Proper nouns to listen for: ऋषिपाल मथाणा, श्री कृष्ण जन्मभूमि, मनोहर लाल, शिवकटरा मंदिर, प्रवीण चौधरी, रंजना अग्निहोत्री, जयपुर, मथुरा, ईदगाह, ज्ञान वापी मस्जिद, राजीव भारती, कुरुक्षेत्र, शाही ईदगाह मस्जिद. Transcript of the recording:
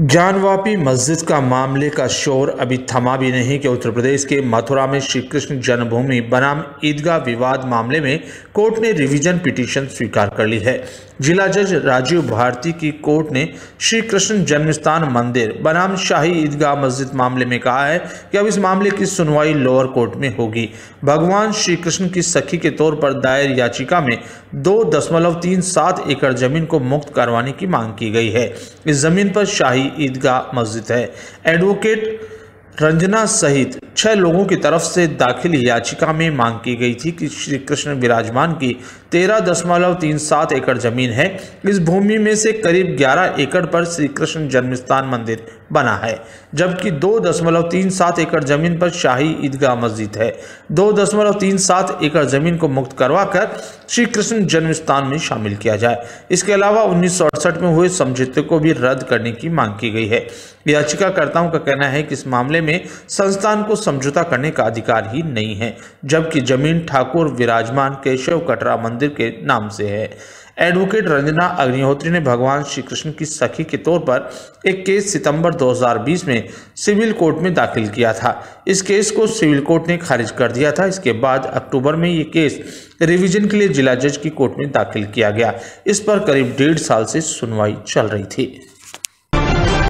ज्ञान वापी मस्जिद का मामले का शोर अभी थमा भी नहीं कि उत्तर प्रदेश के मथुरा में श्री कृष्ण जन्मभूमि बनाम ईदगाह विवाद मामले में कोर्ट ने रिवीजन पिटीशन स्वीकार कर ली है। जिला जज राजीव भारती की कोर्ट ने श्री कृष्ण जन्मस्थान मंदिर बनाम शाही ईदगाह मस्जिद मामले में कहा है कि अब इस मामले की सुनवाई लोअर कोर्ट में होगी। भगवान श्री कृष्ण की सखी के तौर पर दायर याचिका में 2.37 एकड़ जमीन को मुक्त करवाने की मांग की गई है। इस जमीन पर शाही ईदगाह मस्जिद है। एडवोकेट रंजना सहित 6 लोगों की तरफ से दाखिल याचिका में मांग की गई थी कि श्री कृष्ण विराजमान की 13.37 एकड़ जमीन है। इस भूमि में से करीब 11 एकड़ पर श्री कृष्ण जन्मस्थान मंदिर बना है, जबकि 2.37 एकड़ जमीन पर शाही ईदगाह मस्जिद है। 2.37 एकड़ जमीन को मुक्त करवाकर श्री कृष्ण जन्मस्थान में शामिल किया जाए। इसके अलावा 1968 में हुए समझौते को भी रद्द करने की मांग की गई है। याचिकाकर्ताओं का कहना है कि इस मामले में संस्थान को समझौता करने का अधिकार ही नहीं है, जबकि जमीन ठाकुर विराजमान के शिवकटरा मंदिर के नाम से है। एडवोकेट रंजना अग्निहोत्री ने भगवान श्री कृष्ण की सखी के तौर पर एक केस सितंबर 2020 में सिविल कोर्ट में दाखिल किया था। इस केस को सिविल कोर्ट ने खारिज कर दिया था। इसके बाद अक्टूबर में ये केस रिवीजन के लिए जिला जज की कोर्ट में दाखिल किया गया। इस पर करीब 1.5 साल से सुनवाई चल रही थी।